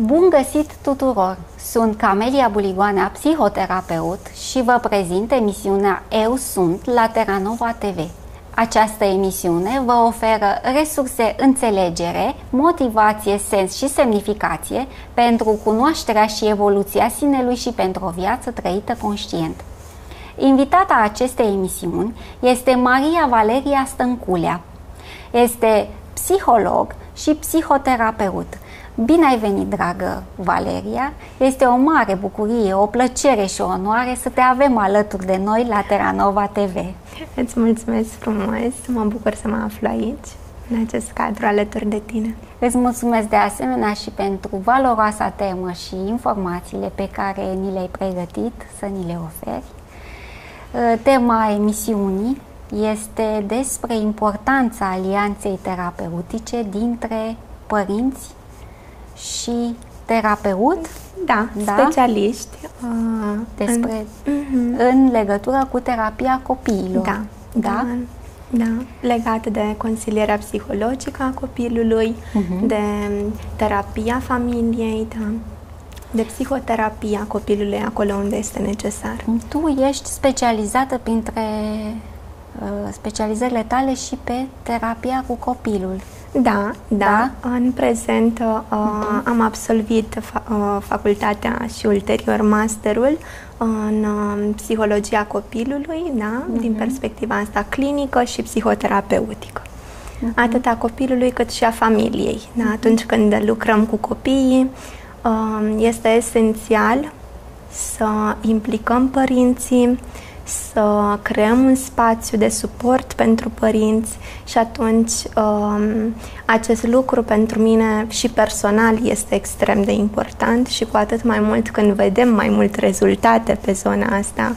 Bun găsit tuturor! Sunt Camelia Buligoanea, psihoterapeut, și vă prezint emisiunea Eu sunt la Terranova TV. Această emisiune vă oferă resurse înțelegere, motivație, sens și semnificație pentru cunoașterea și evoluția sinelui și pentru o viață trăită conștient. Invitata acestei emisiuni este Maria Valeria Stănculea. Este psiholog și psihoterapeut. Bine ai venit, dragă Valeria! Este o mare bucurie, o plăcere și o onoare să te avem alături de noi la Terranova TV. Îți mulțumesc frumos! Mă bucur să mă aflu aici, în acest cadru, alături de tine. Îți mulțumesc de asemenea și pentru valoroasa temă și informațiile pe care ni le-ai pregătit să ni le oferi. Tema emisiunii este despre importanța alianței terapeutice dintre părinți și terapeut, da, specialiști despre în legătură cu terapia copiilor, da, legată de consilierea psihologică a copilului, de terapia familiei, de psihoterapia copilului acolo unde este necesar. Tu ești specializată printre specializările tale și pe terapia cu copilul. Da. În prezent am absolvit facultatea și ulterior masterul în psihologia copilului, din perspectiva asta clinică și psihoterapeutică. Atât a copilului cât și a familiei. Atunci când lucrăm cu copiii, este esențial să implicăm părinții, să creăm un spațiu de suport pentru părinți și atunci acest lucru pentru mine și personal este extrem de important și cu atât mai mult când vedem mai mult rezultate pe zona asta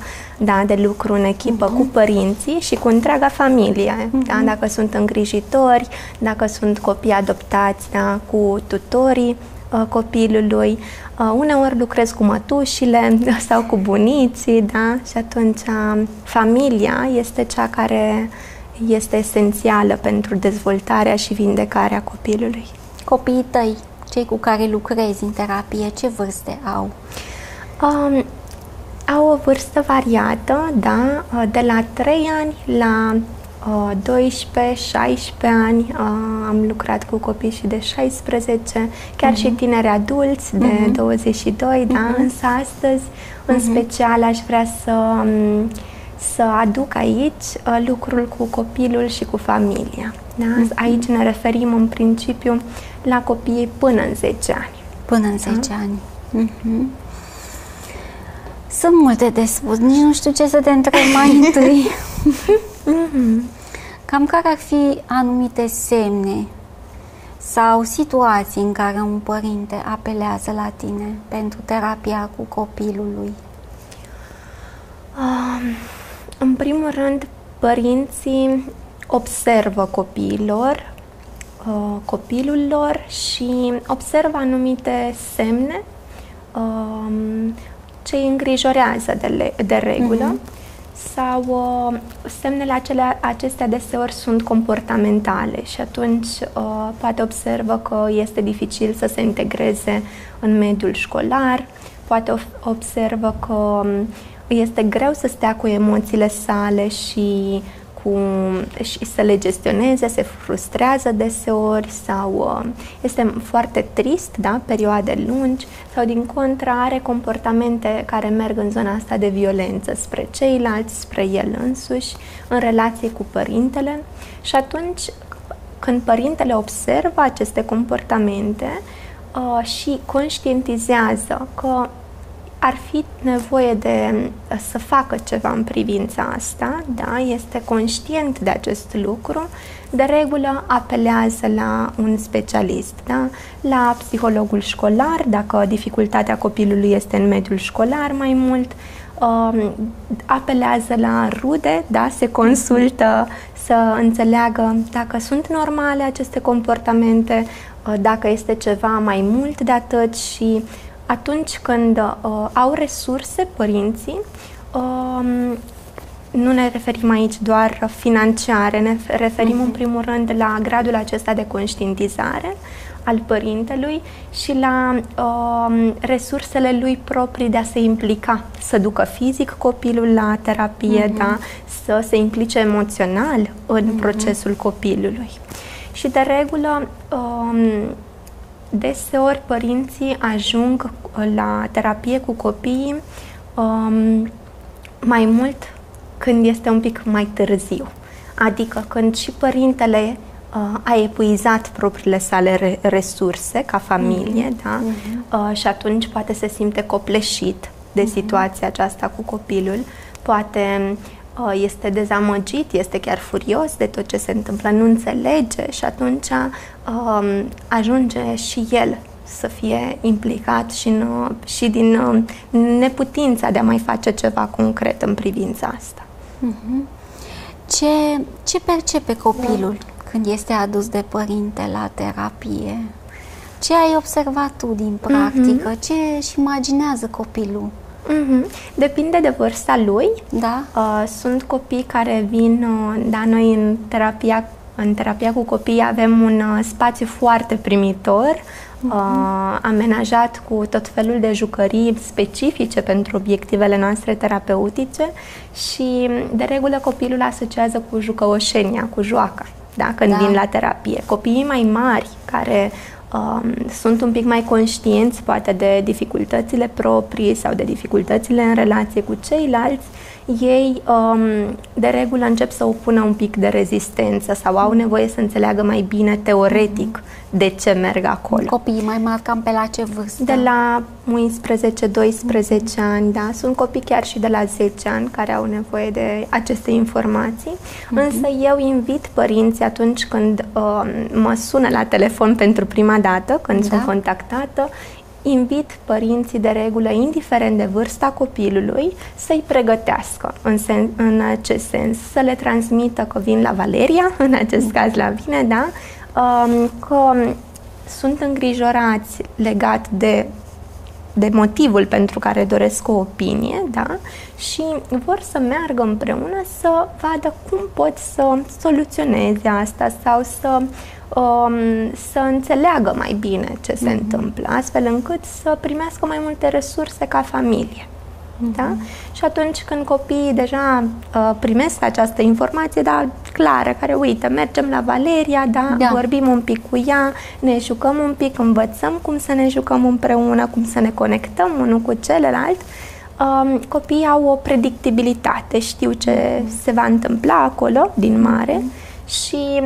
de lucru în echipă cu părinții și cu întreaga familie. Dacă sunt îngrijitori, dacă sunt copii adoptați, cu tutorii copilului. Uneori lucrez cu mătușile sau cu bunicii, și atunci familia este cea care este esențială pentru dezvoltarea și vindecarea copilului. Copiii tăi, cei cu care lucrezi în terapie, ce vârste au? Au o vârstă variată, de la 3 ani la 12-16 ani, am lucrat cu copii și de 16, chiar și tineri adulți de 22, însă astăzi, în special, aș vrea să aduc aici lucrul cu copilul și cu familia. Aici ne referim în principiu la copiii până în 10 ani. Până în 10 ani. Sunt multe de spus, nici nu știu ce să te întreb mai întâi. Cam care ar fi anumite semne sau situații în care un părinte apelează la tine pentru terapia cu copilul lui? În primul rând, părinții observă copilul lor și observă anumite semne ce îi îngrijorează de regulă. Sau semnele acestea deseori sunt comportamentale și atunci poate observă că este dificil să se integreze în mediul școlar, poate observă că este greu să stea cu emoțiile sale și să le gestioneze, se frustrează deseori sau este foarte trist, perioade lungi, sau din contră are comportamente care merg în zona asta de violență spre ceilalți, spre el însuși, în relație cu părintele. Și atunci când părintele observă aceste comportamente și conștientizează că ar fi nevoie să facă ceva în privința asta, este conștient de acest lucru, de regulă apelează la un specialist, la psihologul școlar, dacă dificultatea copilului este în mediul școlar mai mult, apelează la rude, se consultă să înțeleagă dacă sunt normale aceste comportamente, dacă este ceva mai mult de atât și atunci când au resurse părinții, nu ne referim aici doar financiare, ne referim în primul rând la gradul acesta de conștientizare al părintelui și la resursele lui proprii de a se implica, să ducă fizic copilul la terapie, da, să se implice emoțional în procesul copilului. Și de regulă, deseori părinții ajung la terapie cu copiii mai mult când este un pic mai târziu, adică când și părintele a epuizat propriile sale resurse ca familie, da? Și atunci poate se simte copleșit de situația aceasta cu copilul, poate este dezamăgit, este chiar furios de tot ce se întâmplă, nu înțelege și atunci ajunge și el să fie implicat și, și din neputința de a mai face ceva concret în privința asta. Ce percepe copilul când este adus de părinte la terapie? Ce ai observat tu din practică? Ce își imaginează copilul? Depinde de vârsta lui. Da. Sunt copii care vin, da, noi în terapia, cu copii avem un spațiu foarte primitor, amenajat cu tot felul de jucării specifice pentru obiectivele noastre terapeutice și de regulă copilul asociază cu jucăoșenia, cu joaca, da? Când vin la terapie. Copiii mai mari care sunt un pic mai conștienți poate de dificultățile proprii sau de dificultățile în relație cu ceilalți, ei de regulă încep să opună un pic de rezistență sau au nevoie să înțeleagă mai bine teoretic de ce merg acolo. Copiii mai mari cam pe la ce vârstă? De la 11-12 ani, da, sunt copii chiar și de la 10 ani care au nevoie de aceste informații, însă eu invit părinții atunci când mă sună la telefon pentru prima dată, când sunt contactată, invit părinții de regulă, indiferent de vârsta copilului, să-i pregătească în acest sens, să le transmită că vin la Valeria, în acest caz la mine, da? Că sunt îngrijorați legat de motivul pentru care doresc o opinie, da? Și vor să meargă împreună să vadă cum pot să soluționeze asta sau să înțeleagă mai bine ce se întâmplă, astfel încât să primească mai multe resurse ca familie. Da? Și atunci când copiii deja primesc această informație, da, clară, care, uite, mergem la Valeria, da, vorbim un pic cu ea, ne jucăm un pic, învățăm cum să ne jucăm împreună, cum să ne conectăm unul cu celălalt, copiii au o predictibilitate, știu ce se va întâmpla acolo, din mare, și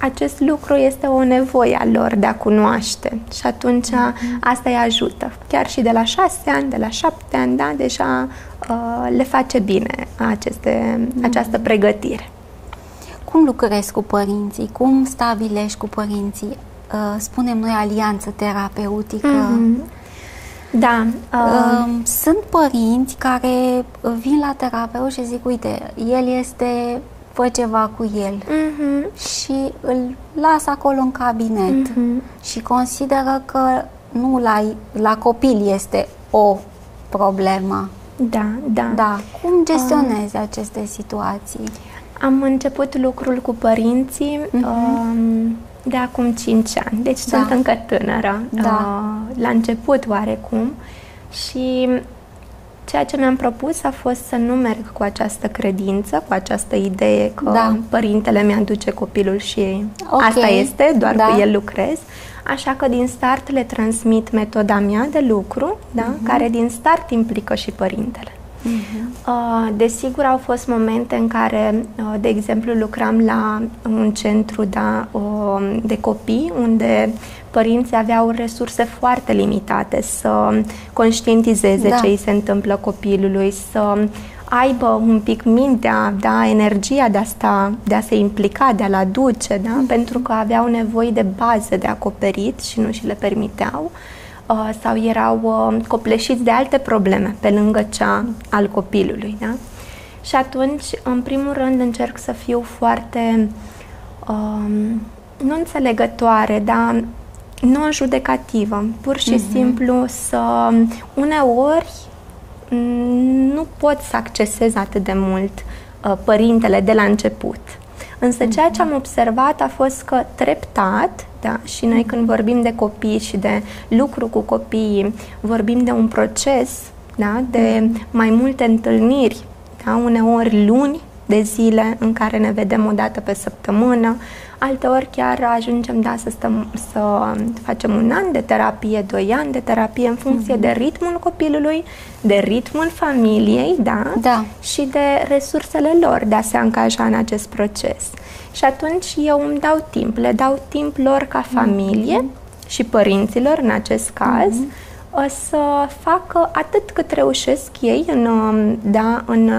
acest lucru este o nevoie a lor de a cunoaște și atunci asta îi ajută. Chiar și de la 6 ani, de la 7 ani, da, deja le face bine această pregătire. Cum lucrezi cu părinții? Cum stabilești cu părinții, spunem noi, alianță terapeutică? Da. Sunt părinți care vin la terapeut și zic, uite, el este... fă ceva cu el și îl las acolo în cabinet și consideră că nu la copil este o problemă. Da, da. Cum gestionezi aceste situații? Am început lucrul cu părinții de acum 5 ani, deci sunt încă tânără, la început oarecum, și ceea ce mi-am propus a fost să nu merg cu această credință, cu această idee că părintele mi-aduce copilul și asta este, doar cu el lucrez. Așa că din start le transmit metoda mea de lucru, da? Care din start implică și părintele. Desigur, au fost momente în care, de exemplu, lucram la un centru de copii, unde părinții aveau resurse foarte limitate să conștientizeze ce îi se întâmplă copilului, să aibă un pic mintea, da, energia de asta, de a se implica, de a-l aduce, da? Pentru că aveau nevoie de bază de acoperit și nu și le permiteau, sau erau copleșiți de alte probleme pe lângă cea al copilului. Da? Și atunci, în primul rând, încerc să fiu foarte nu înțelegătoare, dar non-judecativă, pur și simplu să uneori nu pot să accesez atât de mult părintele de la început. Însă ceea ce am observat a fost că treptat, da, și noi când vorbim de copii și de lucru cu copiii, vorbim de un proces, da, de mai multe întâlniri, da, uneori luni de zile în care ne vedem o dată pe săptămână, alteori chiar ajungem, da, să facem un an de terapie, 2 ani de terapie, în funcție de ritmul copilului, de ritmul familiei, da, și de resursele lor de a se angaja în acest proces. Și atunci eu îmi dau timp, le dau timp lor ca familie și părinților, în acest caz, să facă atât cât reușesc ei în, da, în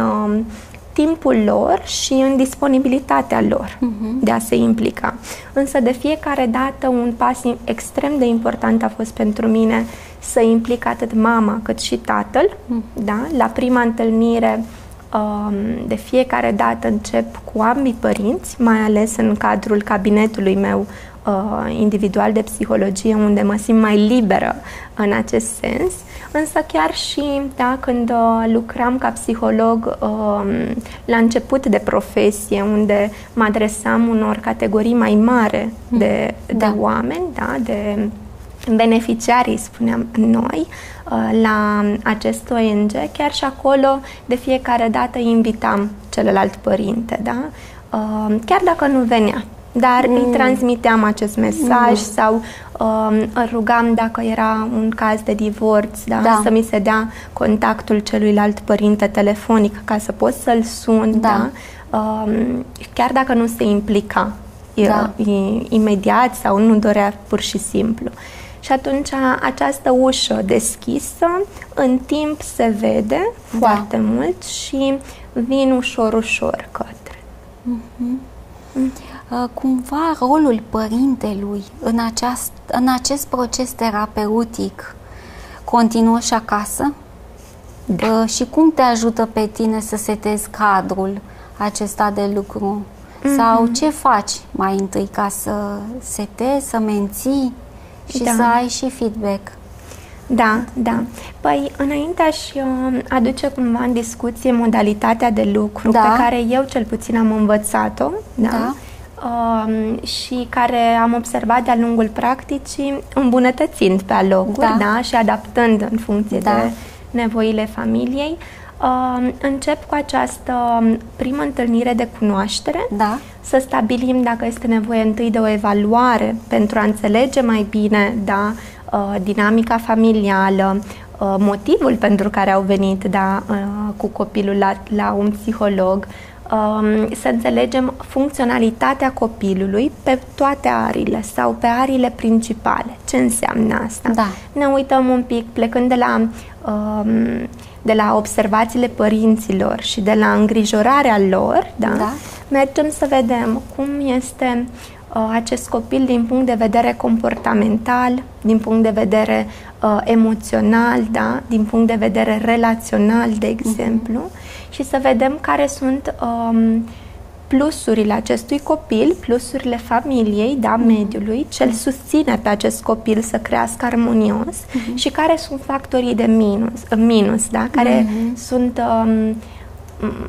timpul lor și în disponibilitatea lor de a se implica. Însă de fiecare dată un pas extrem de important a fost pentru mine să implic atât mama cât și tatăl. Da? La prima întâlnire de fiecare dată încep cu ambii părinți, mai ales în cadrul cabinetului meu individual de psihologie, unde mă simt mai liberă în acest sens, însă chiar și, da, când lucram ca psiholog la început de profesie, unde mă adresam unor categorii mai mari de, de oameni, da, de beneficiarii, spuneam noi, la acest ONG, chiar și acolo de fiecare dată invitam celălalt părinte, da? Chiar dacă nu venea, dar îi transmiteam acest mesaj sau îl rugam, dacă era un caz de divorț, da? Să mi se dea contactul celuilalt părinte telefonic ca să pot să-l sun, da? Chiar dacă nu se implica imediat sau nu dorea pur și simplu. Și atunci această ușă deschisă în timp se vede foarte mult și vin ușor, ușor către. Cumva rolul părintelui în, acest proces terapeutic continuă și acasă? Și cum te ajută pe tine să setezi cadrul acesta de lucru? Sau ce faci mai întâi ca să setezi, să menții și să ai și feedback? Păi, înainte aș aduce cumva în discuție modalitatea de lucru pe care eu cel puțin am învățat-o, și care am observat de-a lungul practicii, îmbunătățind pe alocuri, și adaptând în funcție de nevoile familiei. Încep cu această primă întâlnire de cunoaștere, să stabilim dacă este nevoie întâi de o evaluare pentru a înțelege mai bine, da, dinamica familială, motivul pentru care au venit, da, cu copilul la un psiholog, să înțelegem funcționalitatea copilului pe toate ariile sau pe ariile principale. Ce înseamnă asta? Ne uităm un pic, plecând de la observațiile părinților și de la îngrijorarea lor, mergem să vedem cum este acest copil din punct de vedere comportamental, din punct de vedere emoțional, din punct de vedere relațional, de exemplu, și să vedem care sunt plusurile acestui copil, plusurile familiei, mediului, ce îl susține pe acest copil să crească armonios și care sunt factorii de minus, care sunt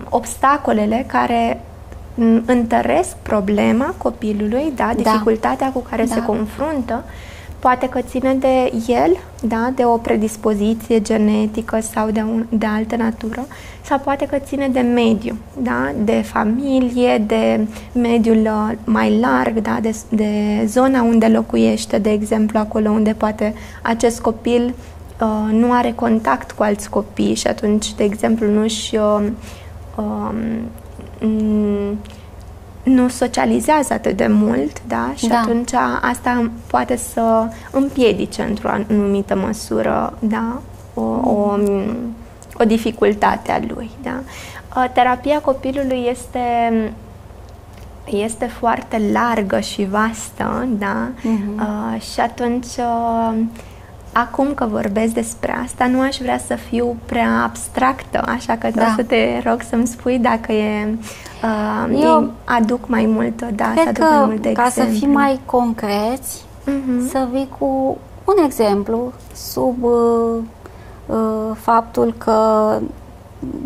obstacolele care întăresc problema copilului, dificultatea cu care se confruntă. Poate că ține de el, de o predispoziție genetică sau de altă natură, sau poate că ține de mediu, de familie, de mediul mai larg, de zona unde locuiește, de exemplu, acolo unde poate acest copil nu are contact cu alți copii și atunci, de exemplu, nu socializează atât de mult, și atunci asta poate să împiedice într-o anumită măsură, o dificultate a lui. Terapia copilului este foarte largă și vastă, și atunci, acum că vorbesc despre asta, nu aș vrea să fiu prea abstractă, așa că o să te rog să-mi spui dacă eu aduc mai mult, cred că mai multe ca exemple. Să fii mai concreți, să vii cu un exemplu sub faptul că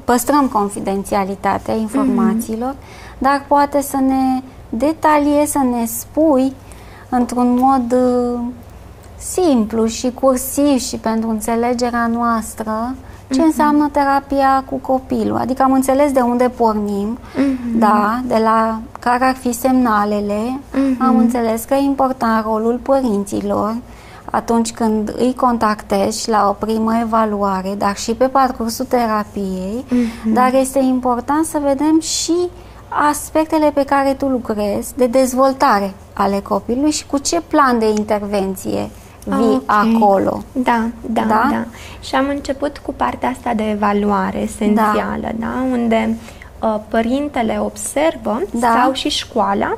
păstrăm confidențialitatea informațiilor, dar poate să ne detaliezi, să ne spui într-un mod simplu și cursiv și pentru înțelegerea noastră ce înseamnă terapia cu copilul. Adică am înțeles de unde pornim, da, de la care ar fi semnalele, am înțeles că e important rolul părinților atunci când îi contactești la o primă evaluare, dar și pe parcursul terapiei, dar este important să vedem și aspectele pe care tu lucrezi de dezvoltare ale copilului și cu ce plan de intervenție vii acolo. Da. Și am început cu partea asta de evaluare esențială, unde părintele observă sau și școala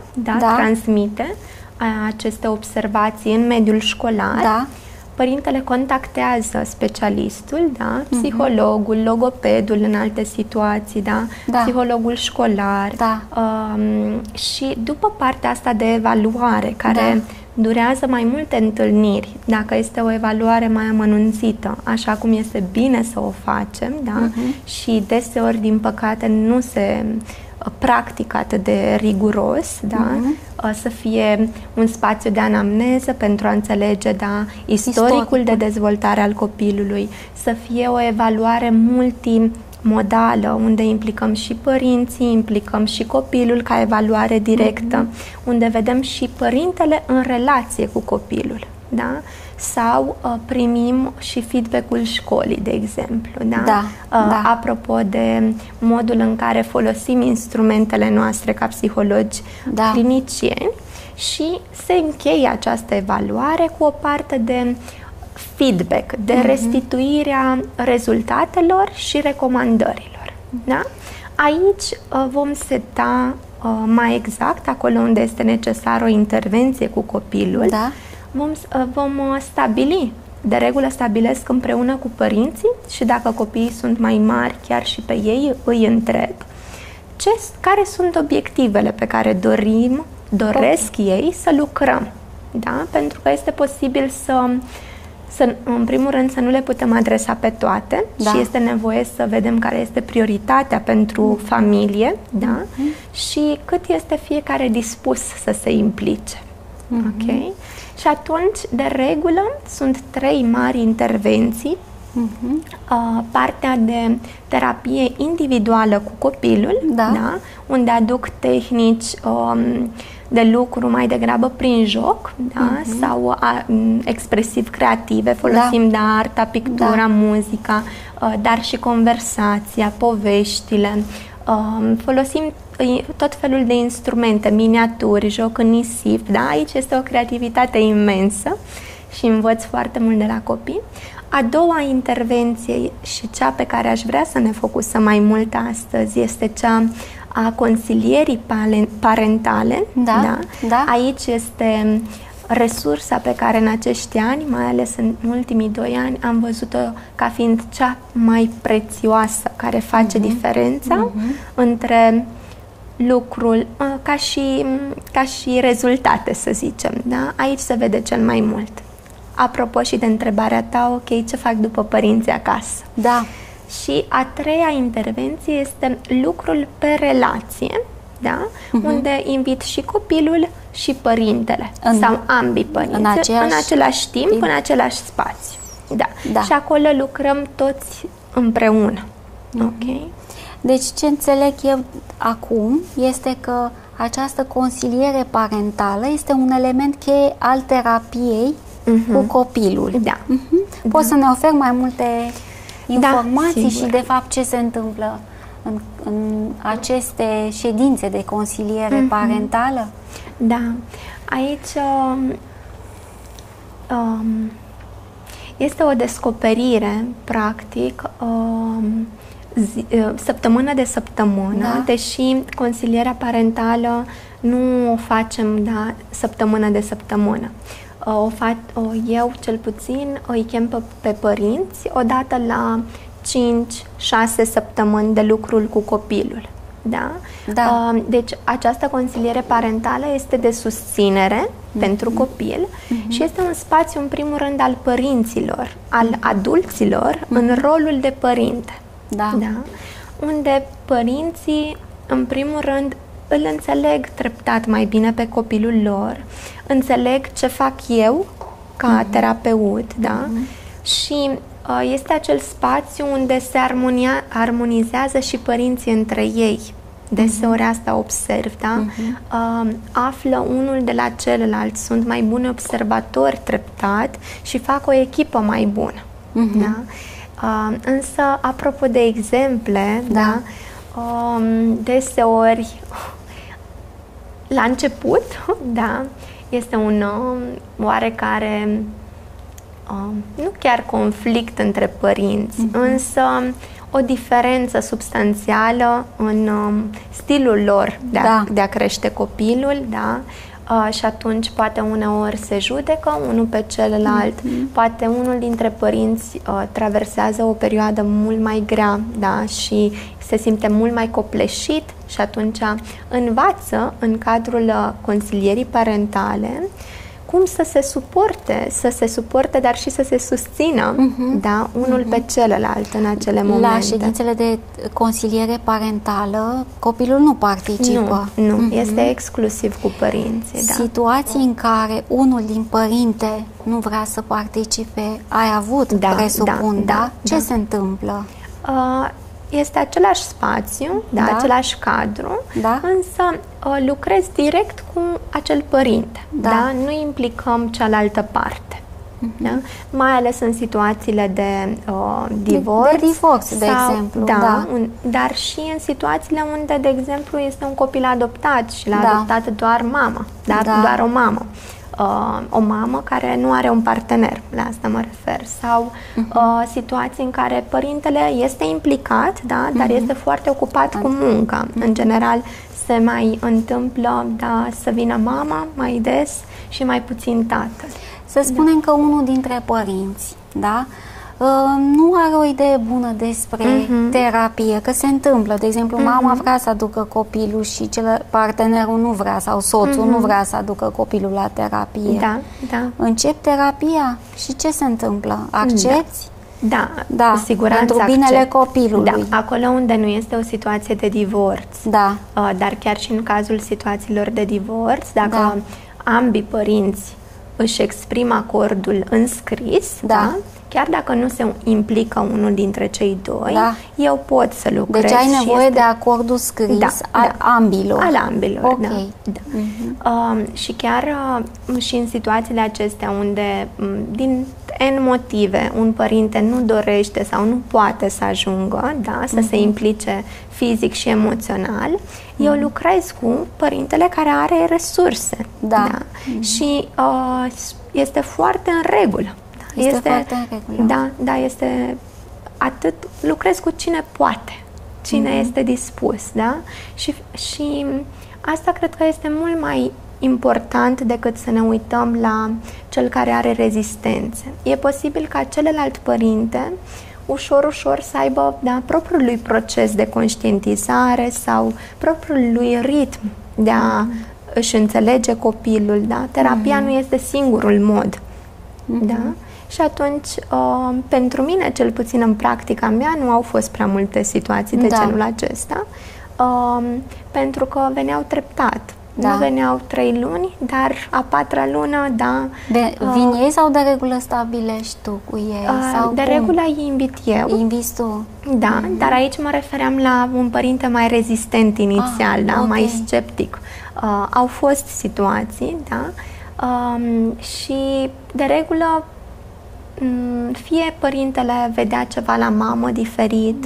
transmite aceste observații în mediul școlar. Părintele contactează specialistul, psihologul, logopedul în alte situații, psihologul școlar. Și după partea asta de evaluare, care durează mai multe întâlniri, dacă este o evaluare mai amănunțită, așa cum este bine să o facem, și deseori, din păcate, nu se practică atât de riguros, să fie un spațiu de anamneză pentru a înțelege istoricul de dezvoltare al copilului, să fie o evaluare multimodală, unde implicăm și părinții, implicăm și copilul ca evaluare directă, unde vedem și părintele în relație cu copilul, sau primim și feedback-ul școlii, de exemplu, apropo de modul în care folosim instrumentele noastre ca psihologi clinicieni, și se încheie această evaluare cu o parte de feedback, de restituirea rezultatelor și recomandărilor. Aici vom seta mai exact, acolo unde este necesară o intervenție cu copilul, vom stabili, de regulă stabilesc împreună cu părinții, și dacă copiii sunt mai mari, chiar și pe ei îi întreb care sunt obiectivele pe care doresc ei să lucrăm. Pentru că este posibil să, în primul rând, să nu le putem adresa pe toate și este nevoie să vedem care este prioritatea pentru familie și cât este fiecare dispus să se implice. Și atunci, de regulă, sunt trei mari intervenții. Partea de terapie individuală cu copilul, unde aduc tehnici de lucru mai degrabă prin joc, sau expresiv creative, folosim arta, pictura, muzica, dar și conversația, poveștile. Folosim tot felul de instrumente, miniaturi, joc în nisip, aici este o creativitate imensă și învăț foarte mult de la copii. A doua intervenție, și cea pe care aș vrea să ne focusăm mai mult astăzi, este cea a consilierii parentale. Aici este resursa pe care în acești ani, mai ales în ultimii 2 ani, am văzut-o ca fiind cea mai prețioasă, care face diferența între lucrul ca și rezultate, să zicem. Aici se vede cel mai mult. Apropo și de întrebarea ta, ce fac după părinții acasă? Și a treia intervenție este lucrul pe relație, unde invit și copilul și părintele sau ambii părinți în același timp, în același spațiu. Și acolo lucrăm toți împreună. Deci ce înțeleg eu acum este că această consiliere parentală este un element cheie al terapiei cu copilul. Poți să ne oferi mai multe informații și de fapt ce se întâmplă în aceste ședințe de consiliere parentală? Aici este o descoperire, practic, săptămână de săptămână, deși consilierea parentală nu o facem săptămână de săptămână. Eu, cel puțin, îi chem pe părinți odată la 5-6 săptămâni de lucrul cu copilul. Deci această consiliere parentală este de susținere pentru copil și este un spațiu, în primul rând, al părinților, al adulților, în rolul de părinte. Da. Unde părinții, în primul rând, îl înțeleg treptat mai bine pe copilul lor, înțeleg ce fac eu ca terapeut, și este acel spațiu unde se armonizează și părinții între ei. Deseori asta observ, află unul de la celălalt, sunt mai buni observatori treptat și fac o echipă mai bună. Însă, apropo de exemple, deseori, la început, este un oarecare, nu chiar conflict între părinți, însă o diferență substanțială în stilul lor de a, de a crește copilul, și atunci poate uneori se judecă unul pe celălalt, poate unul dintre părinți traversează o perioadă mult mai grea, și se simte mult mai copleșit și atunci învață în cadrul consilierii parentale cum să se suporte, dar și să se susțină unul pe celălalt în acele momente. La ședințele de consiliere parentală, copilul nu participă. Nu, nu. Este exclusiv cu părinții. Situații în care unul din părinte nu vrea să participe, ai avut, presupun, ce se întâmplă? Este același spațiu, același cadru, însă lucrez direct cu acel părinte. Nu implicăm cealaltă parte. Mai ales în situațiile de divorț. De divorț, sau, de exemplu. Dar și în situațiile unde, de exemplu, este un copil adoptat și l-a adoptat doar mama, doar o mamă. O mamă care nu are un partener, la asta mă refer, sau situații în care părintele este implicat, dar este foarte ocupat cu munca. În general se mai întâmplă să vină mama mai des și mai puțin tatăl. Să spunem că unul dintre părinți, nu are o idee bună despre terapie, că se întâmplă, de exemplu, mama vrea să aducă copilul și partenerul nu vrea, sau soțul nu vrea să aducă copilul la terapie. Încep terapia și ce se întâmplă? Accepți? Da, cu siguranță accept. Pentru binele copilului. Acolo unde nu este o situație de divorț, dar chiar și în cazul situațiilor de divorț, dacă ambii părinți își exprimă acordul în scris, chiar dacă nu se implică unul dintre cei doi, eu pot să lucrez. Deci ai nevoie de acordul scris al ambilor. Al ambilor, și chiar și în situațiile acestea unde, din N motive, un părinte nu dorește sau nu poate să ajungă, să se implice fizic și emoțional, eu lucrez cu părintele care are resurse. Și este foarte în regulă. Este foarte în regulă. Este atât, lucrez cu cine poate, cine este dispus, Și asta cred că este mult mai important decât să ne uităm la cel care are rezistențe. E posibil ca celălalt părinte ușor, ușor să aibă propriul lui proces de conștientizare sau propriul lui ritm de a își înțelege copilul, Terapia nu este singurul mod, Și atunci, pentru mine, cel puțin în practica mea, nu au fost prea multe situații de genul acesta, pentru că veneau treptat. Nu veneau 3 luni, dar a 4-a lună, vin ei sau de regulă stabilești tu cu ei? Sau de regulă îi invit eu. Îi inviți tu. Dar aici mă refeream la un părinte mai rezistent inițial, mai sceptic. Au fost situații, și de regulă fie părintele vedea ceva la mamă diferit,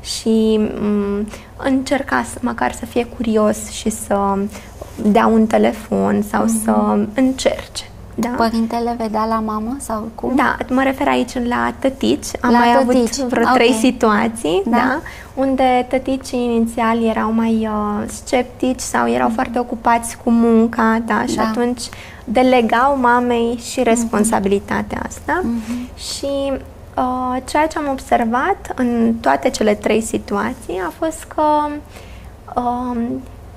și încerca măcar să fie curios și să dea un telefon sau să încerce. Părintele vedea la mamă sau cum? Mă refer aici la tătici. Am la mai tătici. Avut vreo 3 situații unde tăticii inițial erau mai sceptici sau erau foarte ocupați cu munca, și atunci delegau mamei și responsabilitatea asta. Și ceea ce am observat în toate cele 3 situații a fost că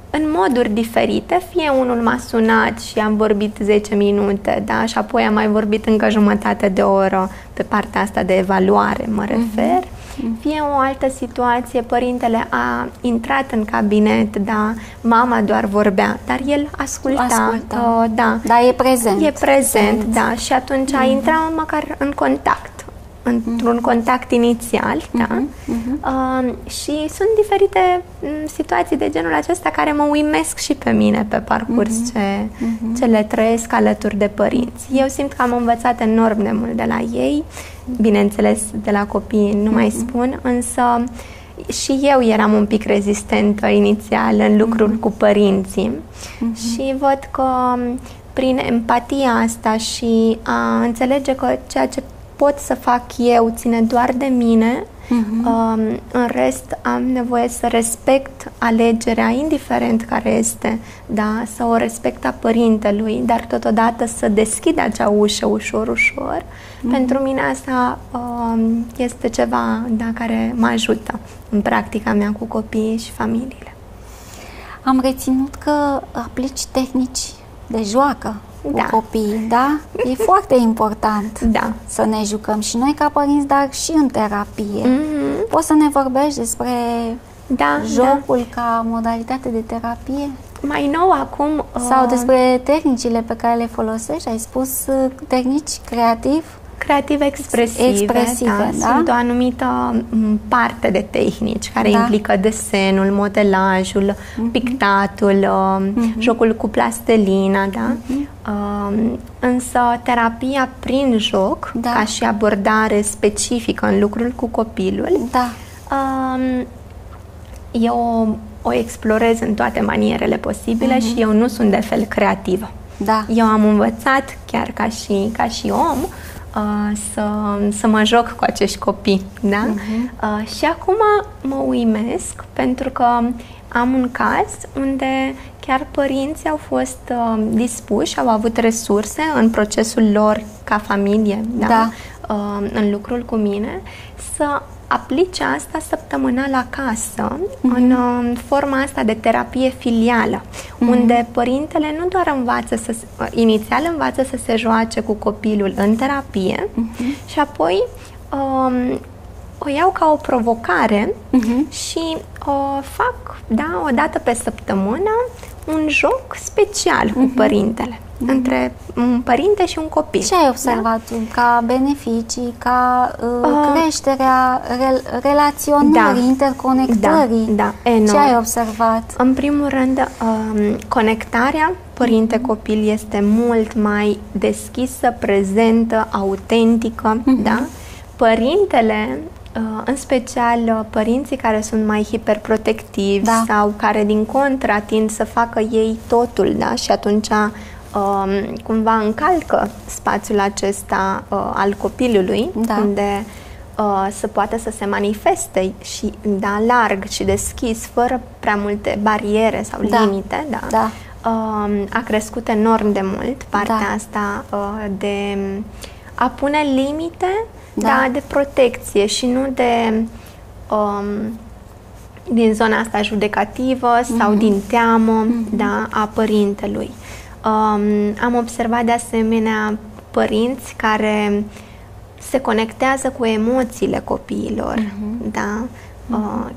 în moduri diferite, fie unul m-a sunat și am vorbit 10 minute, da? Și apoi am mai vorbit încă jumătate de oră pe partea asta de evaluare, mă refer. Fie o altă situație, părintele a intrat în cabinet, da, mama doar vorbea, dar el asculta. Da. Dar e prezent. E prezent, da, și atunci a intrat măcar în contact, într-un contact inițial, da? Și sunt diferite situații de genul acesta care mă uimesc și pe mine pe parcurs ce le trăiesc alături de părinți. Eu simt că am învățat enorm de mult de la ei, bineînțeles de la copii nu mai spun, însă și eu eram un pic rezistentă inițial în lucrul cu părinții și văd că prin empatia asta și a înțelege că ceea ce pot să fac eu ține doar de mine, în rest am nevoie să respect alegerea, indiferent care este, da? Să o respect a părintelui, dar totodată să deschid acea ușă ușor, ușor. Pentru mine asta este ceva, da, care mă ajută în practica mea cu copiii și familiile. Am reținut că aplici tehnici de joacă cu copiii, da? E foarte important să ne jucăm și noi ca părinți, dar și în terapie. Poți să ne vorbești despre jocul ca modalitate de terapie? Mai nou acum... Sau despre tehnicile pe care le folosești? Ai spus tehnici creativ-expresive, da? Sunt o anumită parte de tehnici care implică desenul, modelajul, pictatul, jocul cu plastelina, da? Însă terapia prin joc, ca și abordare specifică în lucrul cu copilul, eu o explorez în toate manierele posibile și eu nu sunt de fel creativă. Eu am învățat, chiar ca și om, să mă joc cu acești copii, da? Și acum mă uimesc pentru că am un caz unde chiar părinții au fost dispuși, au avut resurse în procesul lor ca familie, în lucrul cu mine, să aplice asta săptămânal acasă, în forma asta de terapie filială, unde părintele nu doar învață inițial să se joace cu copilul în terapie și apoi o iau ca o provocare și fac o dată pe săptămână un joc special cu părintele, între un părinte și un copil. Ce ai observat? Ca beneficii, ca creșterea relaționării, interconectării. Enorm. Ce ai observat? În primul rând, conectarea părinte-copil este mult mai deschisă, prezentă, autentică. Părintele, în special părinții care sunt mai hiperprotectivi sau care din contră tind să facă ei totul, și atunci cumva încalcă spațiul acesta al copilului, unde să poată să se manifeste și larg și deschis, fără prea multe bariere sau limite. A crescut enorm de mult partea asta de a pune limite, de protecție și nu de din zona asta judecativă sau din teamă a părintelui. Am observat de asemenea părinți care se conectează cu emoțiile copiilor.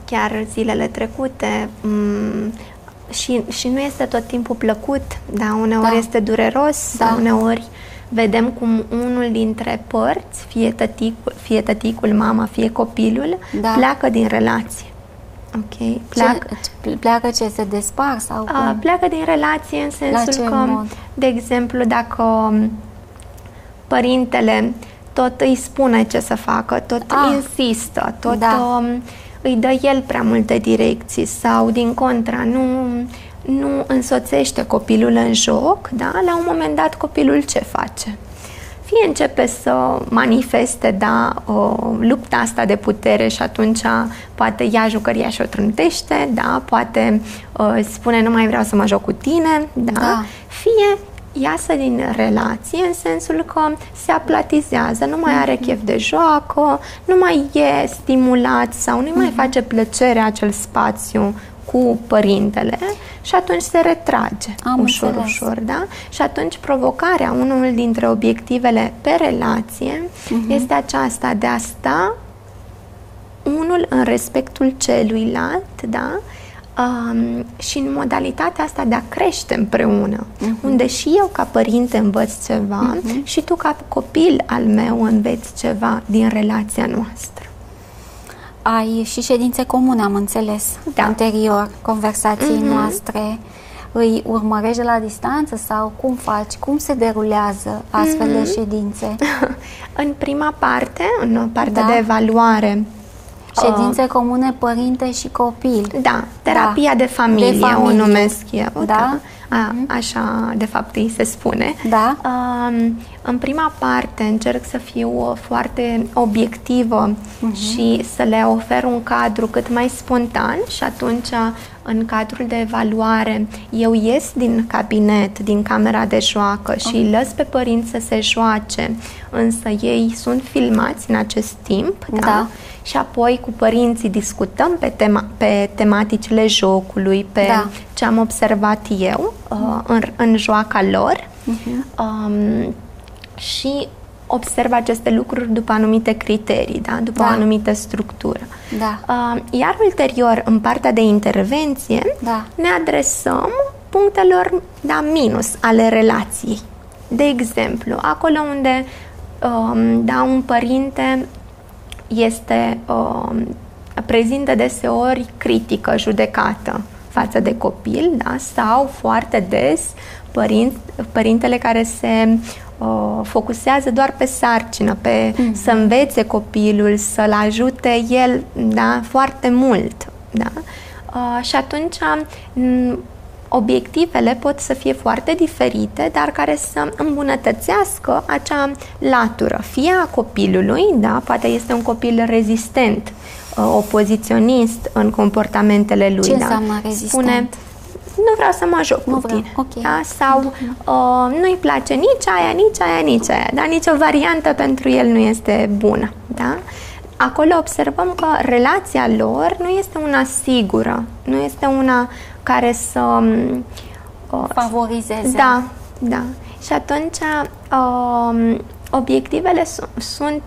Chiar zilele trecute și nu este tot timpul plăcut, uneori este dureros, uneori vedem cum unul dintre părți, fie tăticul, mama, fie copilul, pleacă din relație. Okay. Pleacă ce se despart? Sau pleacă din relație în sensul că, de exemplu, dacă părintele tot îi spune ce să facă, tot insistă, tot îi dă el prea multe direcții sau, din contra, nu însoțește copilul în joc, la un moment dat copilul ce face? Fie începe să manifeste lupta asta de putere și atunci poate ia jucăria și o trântește, poate spune nu mai vreau să mă joc cu tine, fie iasă din relație în sensul că se aplatizează, nu mai are chef de joacă, nu mai e stimulat sau nu-i mai face plăcere acel spațiu cu părintele și atunci se retrage ușor, da? Și atunci provocarea, unul dintre obiectivele pe relație este aceasta de a sta unul în respectul celuilalt, da? Și în modalitatea asta de a crește împreună, unde și eu ca părinte învăț ceva și tu ca copil al meu înveți ceva din relația noastră. Ai și ședințe comune, am înțeles, anterior, conversații noastre. Îi urmărești de la distanță sau cum faci? Cum se derulează astfel de ședințe? În prima parte, în partea de evaluare, ședințe comune părinte și copil. Da, terapia de familie, o numesc eu. Da? Așa, de fapt, îi se spune. Da. În prima parte încerc să fiu foarte obiectivă și să le ofer un cadru cât mai spontan și atunci, în cadrul de evaluare, eu ies din cabinet, din camera de joacă și îi lăs pe părinți să se joace, însă ei sunt filmați în acest timp, da? Și apoi cu părinții discutăm pe tematicile jocului, pe ce am observat eu în joaca lor și observ aceste lucruri după anumite criterii, da? După o anumită structură. Iar ulterior, în partea de intervenție, ne adresăm punctelor minus ale relației. De exemplu, acolo unde un părinte este prezintă deseori critică, judecată față de copil, da? Sau foarte des părintele care se focusează doar pe sarcină, pe să învețe copilul, să-l ajute el, da? Foarte mult, da? Și atunci obiectivele pot să fie foarte diferite, dar care să îmbunătățească acea latură, fie a copilului, da? Poate este un copil rezistent, opoziționist în comportamentele lui. Ce înseamnă rezistent? Spune, nu vreau să mă joc cu tine. Da? Sau nu-i place nici aia, nici aia, nici aia. Dar nicio variantă pentru el nu este bună. Da? Acolo observăm că relația lor nu este una sigură, nu este una care să favorizeze. Da, da. Și atunci obiectivele sunt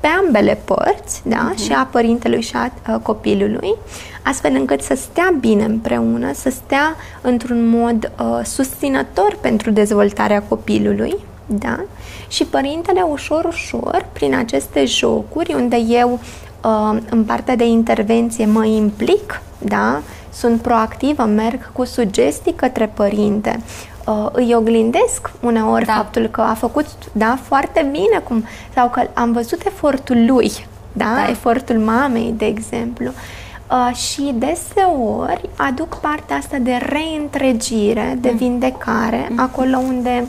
pe ambele părți, da? Și a părintelui și a copilului, astfel încât să stea bine împreună, să stea într-un mod susținător pentru dezvoltarea copilului, da? Și părintele ușor, ușor, prin aceste jocuri, unde eu în partea de intervenție mă implic, da? Sunt proactivă, merg cu sugestii către părinte, îi oglindesc uneori faptul că a făcut foarte bine sau că am văzut efortul lui, efortul mamei, de exemplu. Și deseori aduc partea asta de reîntregire, de vindecare, acolo unde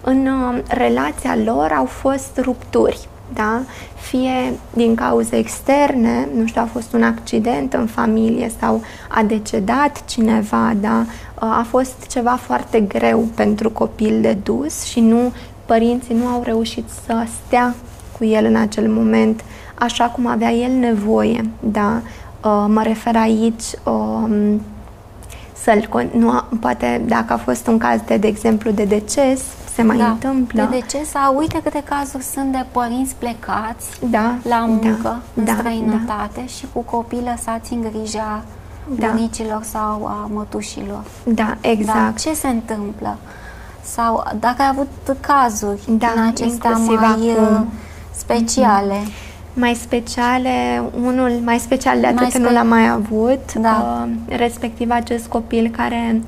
în relația lor au fost rupturi. Da? Fie din cauze externe, nu știu, a fost un accident în familie sau a decedat cineva, da? A fost ceva foarte greu pentru copil de dus și părinții nu au reușit să stea cu el în acel moment așa cum avea el nevoie, da? Mă refer aici poate dacă a fost un caz de exemplu de deces, se mai întâmplă. De ce? Sau uite câte cazuri sunt de părinți plecați la muncă, în străinătate și cu copii lăsați în grija bunicilor sau a mătușilor. Da, exact. Dar ce se întâmplă? Sau dacă ai avut cazuri în acestea mai speciale? Mai speciale, unul mai special de atât nu l-am mai avut, respectiv acest copil care...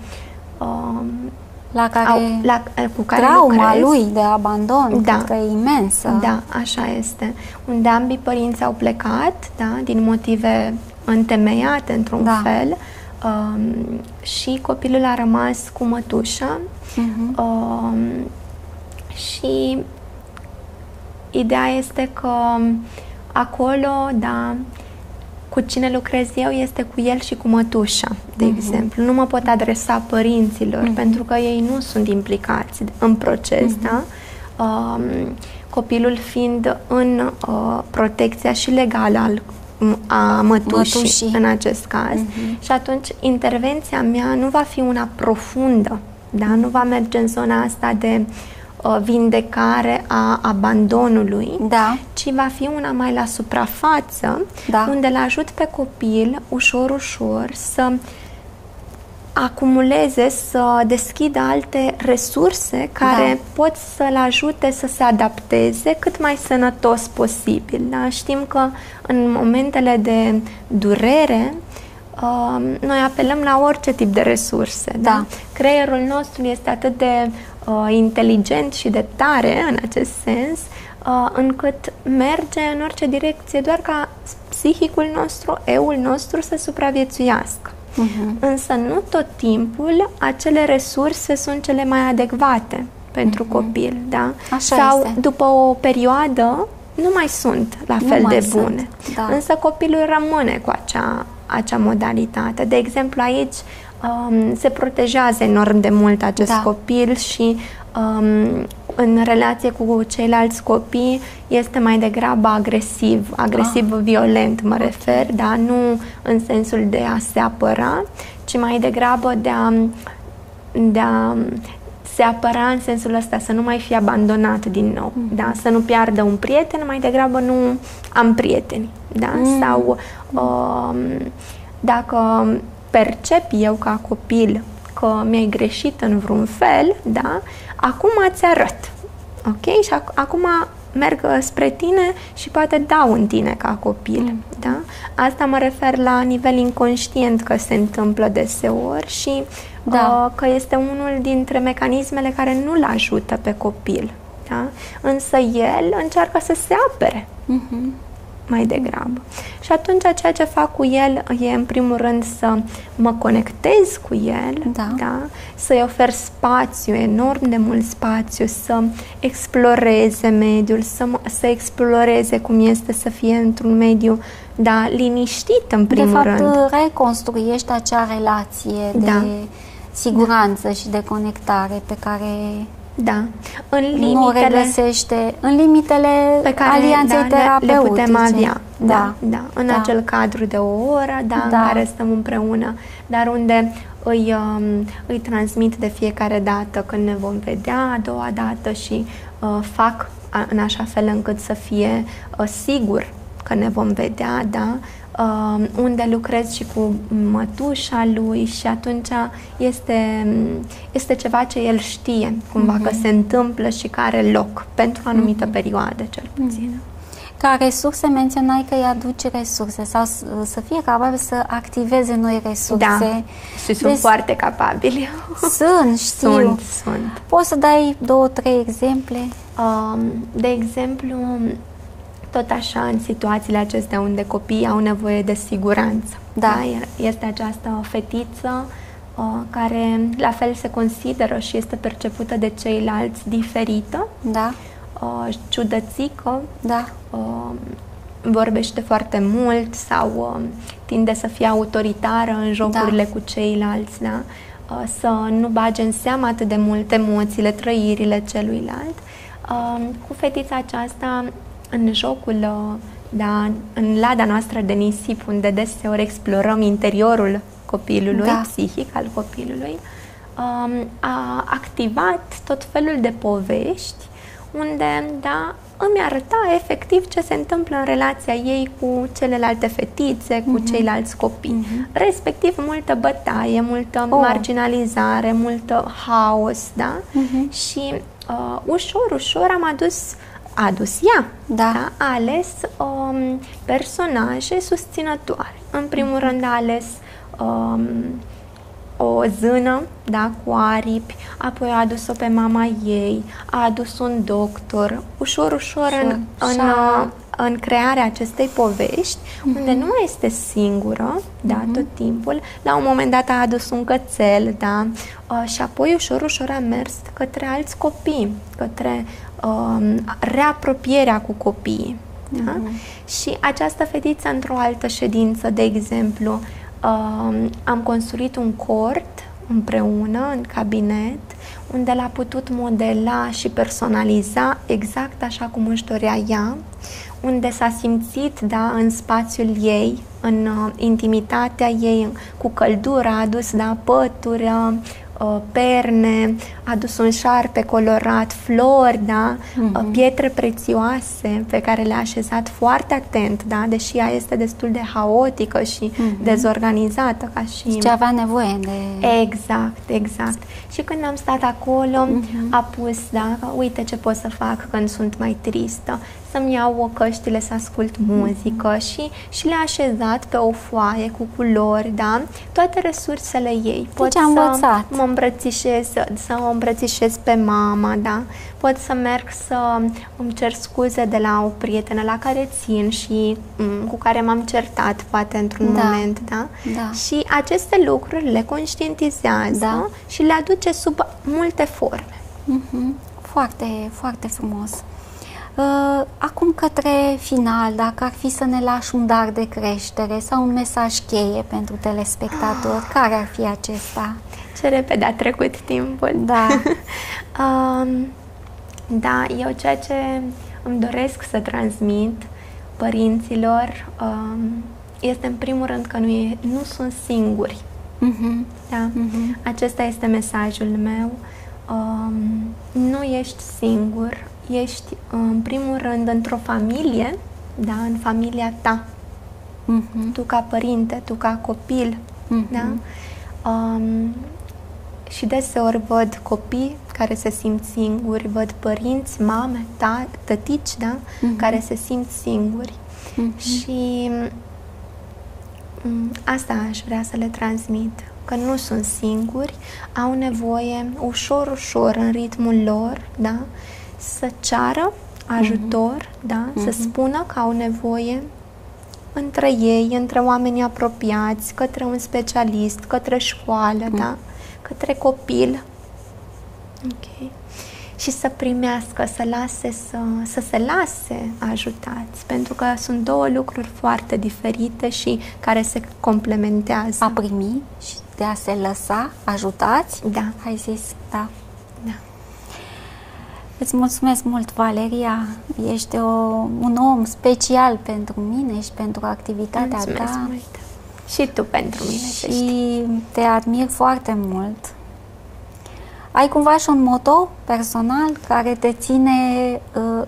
cu care trauma lui de abandon, cred că e imensă. Da, așa este. Unde ambii părinți au plecat, din motive întemeiate, într-un fel, și copilul a rămas cu mătușa și ideea este că acolo, cu cine lucrez eu este cu el și cu mătușa, de exemplu. Nu mă pot adresa părinților, pentru că ei nu sunt implicați în proces, copilul fiind în protecția și legală a mătușii în acest caz. Și atunci intervenția mea nu va fi una profundă, da? Nu va merge în zona asta de vindecare a abandonului, ci va fi una mai la suprafață, unde îl ajut pe copil ușor, ușor să acumuleze, să deschidă alte resurse care pot să-l ajute să se adapteze cât mai sănătos posibil. Da? Știm că în momentele de durere noi apelăm la orice tip de resurse. Da? Creierul nostru este atât de inteligent și de tare în acest sens, încât merge în orice direcție, doar ca psihicul nostru, eul nostru să supraviețuiască. Însă nu tot timpul acele resurse sunt cele mai adecvate pentru copil, da? Sau după o perioadă nu mai sunt la fel de bune. Însă copilul rămâne cu acea modalitate. De exemplu, aici se protejează enorm de mult acest copil și în relație cu ceilalți copii este mai degrabă agresiv, agresiv-violent mă refer, dar nu în sensul de a se apăra, ci mai degrabă de a se apăra în sensul ăsta, să nu mai fie abandonat din nou, da? Să nu piardă un prieten, mai degrabă nu am prieteni, da? Sau dacă percep eu ca copil că mi-ai greșit în vreun fel, da? Acum îți arăt, ok? Și acum merg spre tine și poate dau în tine ca copil, da? Asta mă refer la nivel inconștient că se întâmplă deseori și că este unul dintre mecanismele care nu-l ajută pe copil, da? Însă el încearcă să se apere mai degrabă. Și atunci ceea ce fac cu el e în primul rând să mă conectez cu el, da? Să-i ofer spațiu, enorm de mult spațiu, să exploreze mediul, să exploreze cum este să fie într-un mediu liniștit în primul rând. De fapt, reconstruiești acea relație de siguranță și de conectare pe care... nu regăsește în limitele pe care alianței terapeutice le putem avea. În acel cadru de o oră în care stăm împreună, dar unde îi transmit de fiecare dată când ne vom vedea a doua dată și fac în așa fel încât să fie sigur că ne vom vedea, unde lucrez și cu mătușa lui și atunci este ceva ce el știe cumva că se întâmplă și că are loc pentru o anumită perioadă cel puțin. Ca resurse menționai că îi aduci resurse sau să fie capabil să activeze noi resurse. Și sunt foarte capabili. Sunt. Poți să dai 2-3 exemple? De exemplu, tot așa, în situațiile acestea unde copiii au nevoie de siguranță. Este această fetiță care la fel se consideră și este percepută de ceilalți diferită, ciudățică, vorbește foarte mult sau tinde să fie autoritară în jocurile cu ceilalți, să nu bage în seamă atât de mult emoțiile, trăirile celuilalt. Cu fetița aceasta, în jocul, în lada noastră de nisip, unde deseori explorăm interiorul copilului, psihic al copilului, a activat tot felul de povești unde îmi arăta efectiv ce se întâmplă în relația ei cu celelalte fetițe, cu ceilalți copii. Respectiv multă bătaie, multă marginalizare, multă haos, Și ușor, ușor am adus ea, a ales personaje susținătoare. În primul rând a ales o zână, cu aripi, apoi a adus-o pe mama ei, a adus un doctor, ușor, ușor în crearea acestei povești, unde nu este singură, tot timpul. La un moment dat a adus un cățel, și apoi ușor, ușor a mers către alți copii, către reapropierea cu copiii. Și această fetiță, într-o altă ședință, de exemplu, am construit un cort împreună în cabinet, unde l-a putut modela și personaliza exact așa cum își dorea ea, unde s-a simțit, da, în spațiul ei, în intimitatea ei, cu căldură, a adus, da, pătură, perne, a adus un șarpe colorat, flori, da, pietre prețioase pe care le-a așezat foarte atent, da, deși ea este destul de haotică și dezorganizată ca și... Ce avea nevoie de... Exact, exact. Și când am stat acolo, a pus, da, uite ce pot să fac când sunt mai tristă, să-mi iau căștile să ascult muzică și le-a așezat pe o foaie cu culori, da, toate resursele ei. Pot deci să mă îmbrățișez, să o îmbrățișez pe mama, da, pot să merg să îmi cer scuze de la o prietenă la care țin și cu care m-am certat poate într-un moment, da? Și aceste lucruri le conștientizează și le aduce sub multe forme. Foarte, foarte frumos. Acum către final, dacă ar fi să ne lași un dar de creștere sau un mesaj cheie pentru telespectatori, care ar fi acesta? Ce repede a trecut timpul. Da. Da, eu ceea ce îmi doresc să transmit părinților este în primul rând că nu sunt singuri. Acesta este mesajul meu. Nu ești singur. Ești, în primul rând, într-o familie, da, în familia ta, tu ca părinte, tu ca copil, da? Și deseori văd copii care se simt singuri, văd părinți, mame, tătici, da? Care se simt singuri. Și asta aș vrea să le transmit, că nu sunt singuri, au nevoie ușor, ușor, în ritmul lor, da? Să ceară ajutor, da? Să spună că au nevoie între ei, între oamenii apropiați, către un specialist, către școală, da? Către copil. Și să primească, să se lase ajutați, pentru că sunt două lucruri foarte diferite și care se complementează. A primi și de a se lăsa ajutați? Da. Ai zis, da. Îți mulțumesc mult, Valeria, ești un om special pentru mine și pentru activitatea ta. Mult. Și tu pentru mine. Și te admir foarte mult. Ai cumva și un moto personal care te ține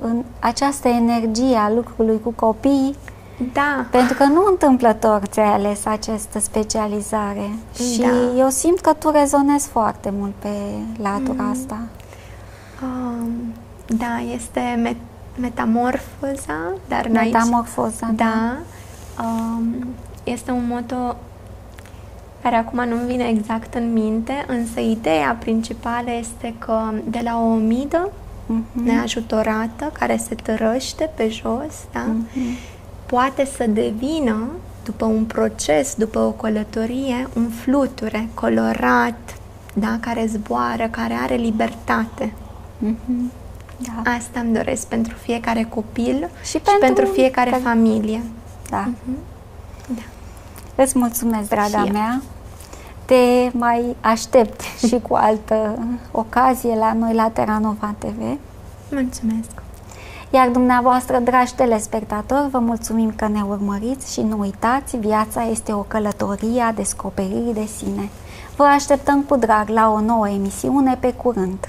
în această energie a lucrului cu copiii? Da. Pentru că nu întâmplător ți-ai ales această specializare și eu simt că tu rezonezi foarte mult pe latura asta. Da, este metamorfoza, dar n-aici. Metamorfoza, da. Este un motto care acum nu-mi vine exact în minte, însă ideea principală este că de la o omidă neajutorată, care se târăște pe jos, da, poate să devină, după un proces, după o călătorie, un fluture colorat, da, care zboară, care are libertate. Asta îmi doresc pentru fiecare copil și pentru fiecare familie. Îți mulțumesc, draga mea. Te mai aștept și cu altă ocazie la noi la Terranova TV. Mulțumesc. Iar dumneavoastră, dragi telespectatori, vă mulțumim că ne urmăriți și nu uitați, viața este o călătorie a descoperirii de sine. Vă așteptăm cu drag la o nouă emisiune pe curând.